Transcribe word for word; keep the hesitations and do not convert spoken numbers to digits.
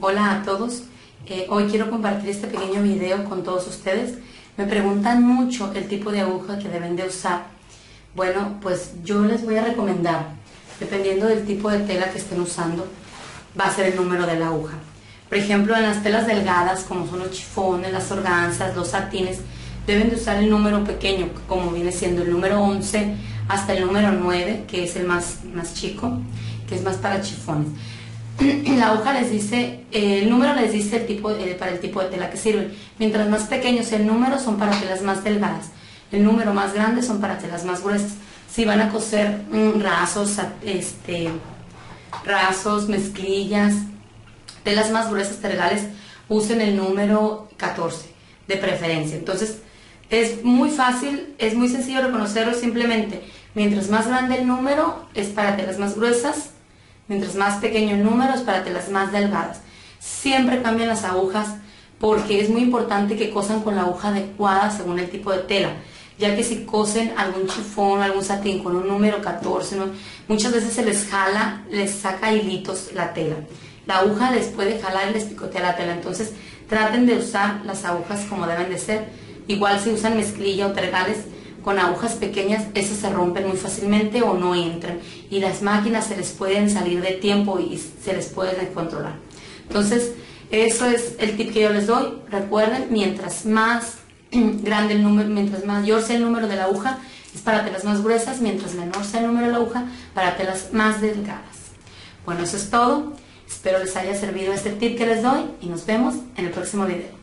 Hola a todos, eh, hoy quiero compartir este pequeño video con todos ustedes. Me preguntan mucho el tipo de aguja que deben de usar. Bueno, pues yo les voy a recomendar, dependiendo del tipo de tela que estén usando, va a ser el número de la aguja. Por ejemplo, en las telas delgadas, como son los chifones, las organzas, los satines, deben de usar el número pequeño, como viene siendo el número once hasta el número nueve, que es el más, más chico, que es más para chifones. La aguja les dice, eh, el número les dice el tipo, eh, para el tipo de tela que sirve. Mientras más pequeños el número, son para telas más delgadas. El número más grande son para telas más gruesas. Si van a coser mm, rasos, este, rasos, mezclillas, telas más gruesas, tergales, usen el número catorce de preferencia. Entonces es muy fácil, es muy sencillo reconocerlo. Simplemente mientras más grande el número es para telas más gruesas, mientras más pequeño el número es para telas más delgadas. Siempre cambian las agujas porque es muy importante que cosan con la aguja adecuada según el tipo de tela, ya que si cosen algún chifón, algún satín con un número catorce, ¿no?, muchas veces se les jala, les saca hilitos la tela. La aguja les puede jalar y les picotea la tela, entonces traten de usar las agujas como deben de ser. Igual si usan mezclilla o tergales con agujas pequeñas, esas se rompen muy fácilmente o no entran. Y las máquinas se les pueden salir de tiempo y se les puede descontrolar. Entonces, eso es el tip que yo les doy. Recuerden, mientras más grande el número, mientras mayor sea el número de la aguja, es para telas más gruesas, mientras menor sea el número de la aguja, para telas más delgadas. Bueno, eso es todo. Espero les haya servido este tip que les doy y nos vemos en el próximo video.